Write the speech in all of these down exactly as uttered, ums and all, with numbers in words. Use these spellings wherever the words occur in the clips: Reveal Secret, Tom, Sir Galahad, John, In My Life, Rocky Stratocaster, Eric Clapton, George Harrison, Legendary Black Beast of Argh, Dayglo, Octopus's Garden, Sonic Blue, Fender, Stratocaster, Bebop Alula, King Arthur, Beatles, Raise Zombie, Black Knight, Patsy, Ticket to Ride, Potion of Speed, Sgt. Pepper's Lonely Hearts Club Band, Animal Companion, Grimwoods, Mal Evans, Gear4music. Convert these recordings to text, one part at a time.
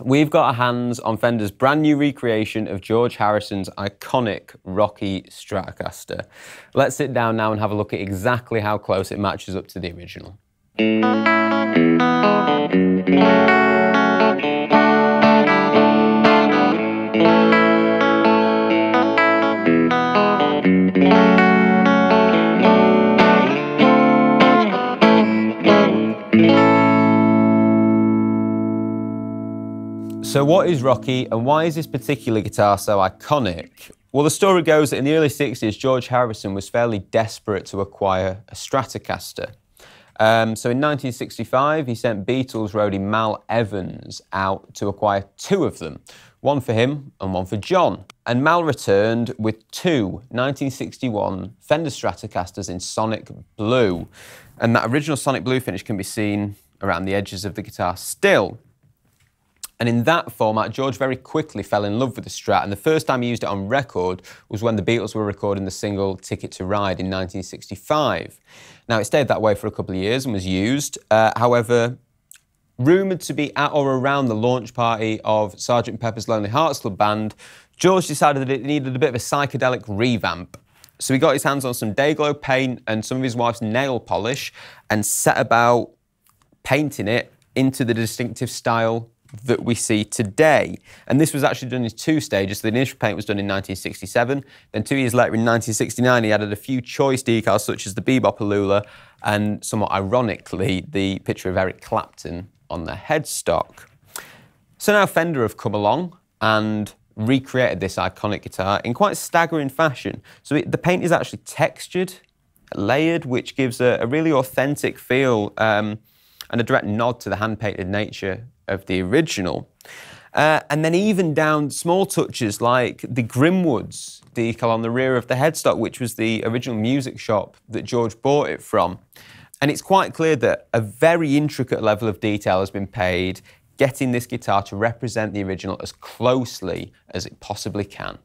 we've got our hands on Fender's brand new recreation of George Harrison's iconic Rocky Stratocaster. Let's sit down now and have a look at exactly how close it matches up to the original. So what is Rocky and why is this particular guitar so iconic? Well, the story goes that in the early sixties, George Harrison was fairly desperate to acquire a Stratocaster. Um, so in nineteen sixty-five, he sent Beatles roadie Mal Evans out to acquire two of them, one for him and one for John. And Mal returned with two nineteen sixty-one Fender Stratocasters in Sonic Blue. And that original Sonic Blue finish can be seen around the edges of the guitar still. And in that format, George very quickly fell in love with the Strat, and the first time he used it on record was when the Beatles were recording the single Ticket to Ride in nineteen sixty-five. Now, it stayed that way for a couple of years and was used. Uh, however, rumoured to be at or around the launch party of Sergeant Pepper's Lonely Hearts Club Band, George decided that it needed a bit of a psychedelic revamp. So he got his hands on some Dayglo paint and some of his wife's nail polish and set about painting it into the distinctive style that we see today. And this was actually done in two stages. The initial paint was done in nineteen sixty-seven, then two years later in nineteen sixty-nine he added a few choice decals such as the Bebop Alula and, somewhat ironically, the picture of Eric Clapton on the headstock. So now Fender have come along and recreated this iconic guitar in quite staggering fashion. So it, the paint is actually textured, layered, which gives a, a really authentic feel um, and a direct nod to the hand-painted nature of the original. Uh, and then even down small touches like the Grimwoods decal on the rear of the headstock, which was the original music shop that George bought it from. And it's quite clear that a very intricate level of detail has been paid getting this guitar to represent the original as closely as it possibly can.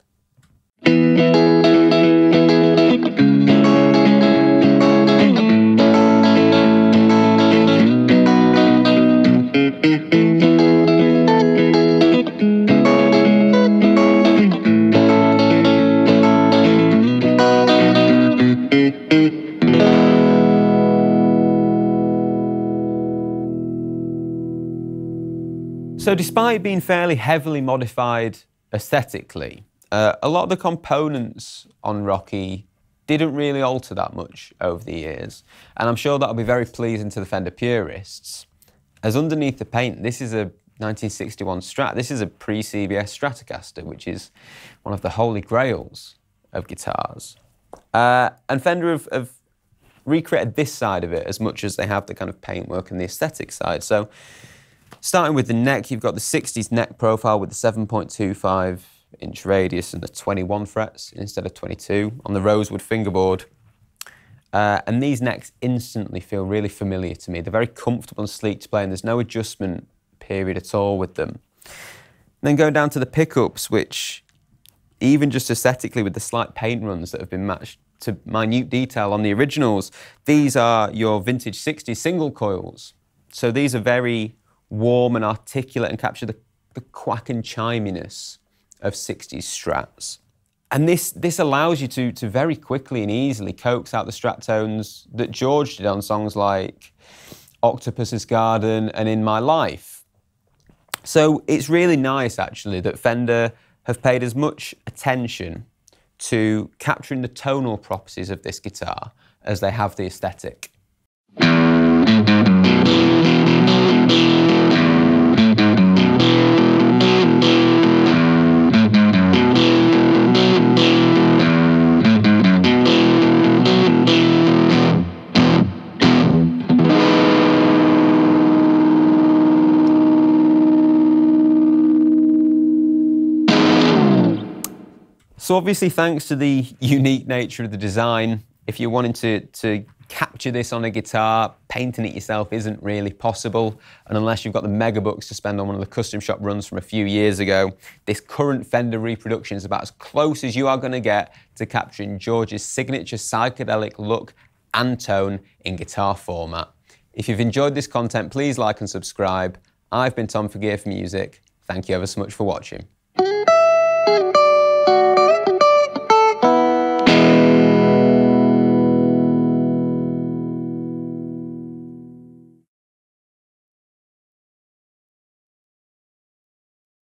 So despite being fairly heavily modified aesthetically, uh, a lot of the components on Rocky didn't really alter that much over the years, and I'm sure that'll be very pleasing to the Fender purists, as underneath the paint, this is a nineteen sixty-one Strat. This is a pre-C B S Stratocaster, which is one of the holy grails of guitars. Uh, and Fender have, have recreated this side of it as much as they have the kind of paintwork and the aesthetic side. So, starting with the neck, you've got the sixties neck profile with the seven point two five inch radius and the twenty-one frets instead of twenty-two on the rosewood fingerboard. Uh, and these necks instantly feel really familiar to me. They're very comfortable and sleek to play, and there's no adjustment period at all with them. And then going down to the pickups, which even just aesthetically with the slight paint runs that have been matched to minute detail on the originals, these are your vintage sixties single coils. So these are very warm and articulate and capture the, the quack and chiminess of sixties Strats. And this, this allows you to, to very quickly and easily coax out the Strat tones that George did on songs like Octopus's Garden and In My Life. So it's really nice, actually, that Fender have paid as much attention to capturing the tonal properties of this guitar as they have the aesthetic. So obviously, thanks to the unique nature of the design, if you're wanting to, to capture this on a guitar, painting it yourself isn't really possible. And unless you've got the mega bucks to spend on one of the custom shop runs from a few years ago, this current Fender reproduction is about as close as you are going to get to capturing George's signature psychedelic look and tone in guitar format. If you've enjoyed this content, please like and subscribe. I've been Tom for Gear for music, Thank you ever so much for watching.